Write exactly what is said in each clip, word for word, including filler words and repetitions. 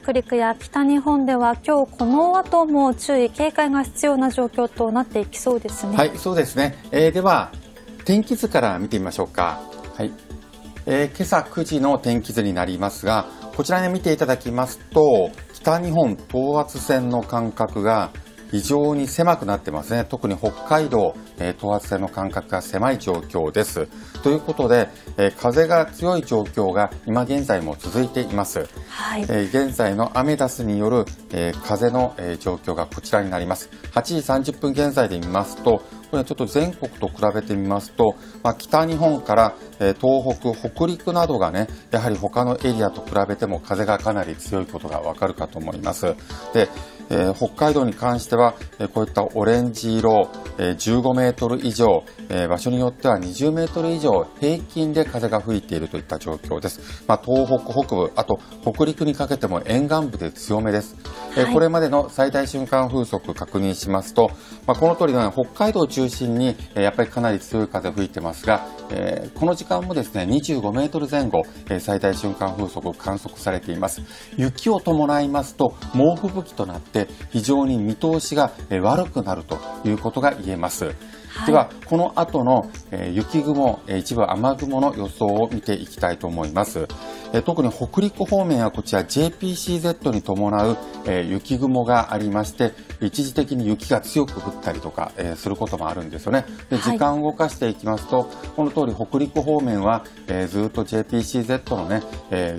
北陸や北日本では今日この後も注意警戒が必要な状況となっていきそうですね。はい、そうですね。えー、では天気図から見てみましょうか。はい、えー、今朝くじの天気図になりますが、こちらで見ていただきますと北日本等圧線の間隔が非常に狭くなってますね。特に北海道、えー、等圧線の間隔が狭い状況です。ということで、えー、風が強い状況が今現在も続いています。はい、えー、現在のアメダスによる、えー、風の、えー、状況がこちらになります。はちじさんじゅっぷん現在で見ますと、これちょっと全国と比べてみますと、まあ、北日本から、えー、東北、北陸などがね、やはり他のエリアと比べても風がかなり強いことがわかるかと思います。で、えー、北海道に関しては、えー、こういったオレンジ色、えー、じゅうごメートル以上、えー、場所によってはにじゅうメートル以上平均で風が吹いているといった状況です。まあ、東北北部、あと北陸にかけても沿岸部で強めです。はい、えー、これまでの最大瞬間風速確認しますと、まあ、この通りのように北海道を中心に、えー、やっぱりかなり強い風吹いてますが、えー、この時間もですね、にじゅうごメートル前後、えー、最大瞬間風速観測されています。雪を伴いますと猛吹雪となって非常に見通しが悪くなるということが言えます。はい、ではこの後の雪雲、一部雨雲の予想を見ていきたいと思います。特に北陸方面はこちら ジェイピーシーゼット に伴う雪雲がありまして、一時的に雪が強く降ったりとかすることもあるんですよね。で、時間を動かしていきますと、この通り北陸方面はずっと ジェイピーシーゼット のね、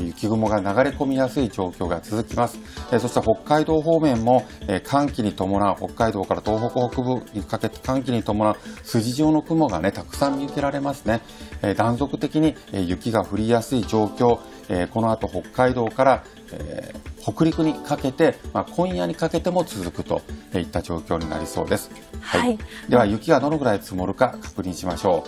雪雲が流れ込みやすい状況が続きます。そして北海道方面も寒気に伴う、北海道から東北北部にかけて寒気に伴う筋状の雲がね、たくさん見受けられますね。断続的に雪が降りやすい状況、えー、この後北海道から、えー、北陸にかけて、まあ、今夜にかけても続くといった状況になりそうです。はい、はい、では雪がどのぐらい積もるか確認しましょ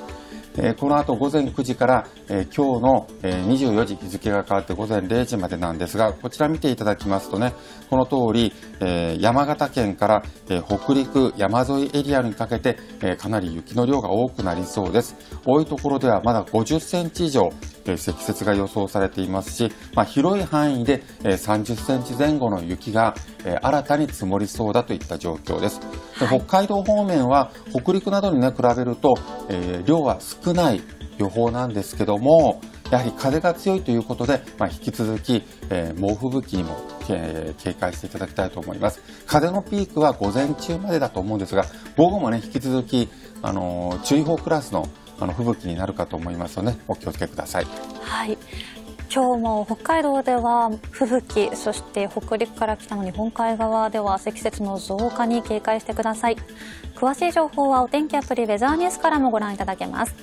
う。えー、この後午前くじから、えー、今日の、えー、にじゅうよじ、日付が変わって午前れいじまでなんですが、こちら見ていただきますとね、この通り、えー、山形県から、えー、北陸山沿いエリアにかけて、えー、かなり雪の量が多くなりそうです。多いところではまだごじゅっセンチ以上積雪が予想されていますし、まあ、広い範囲でさんじゅっセンチ前後の雪が新たに積もりそうだといった状況です。で、北海道方面は北陸などに、ね、比べると、えー、量は少ない予報なんですけども、やはり風が強いということで、まあ、引き続き、えー、猛吹雪にも、えー、警戒していただきたいと思います。風のピークは午前中までだと思うんですが、午後も、ね、引き続き、あのー、注意報クラスのあの吹雪になるかと思いますので、お気をつけください。はい、今日も北海道では吹雪、そして北陸から北の日本海側では積雪の増加に警戒してください。詳しい情報はお天気アプリウェザーニュースからもご覧いただけます。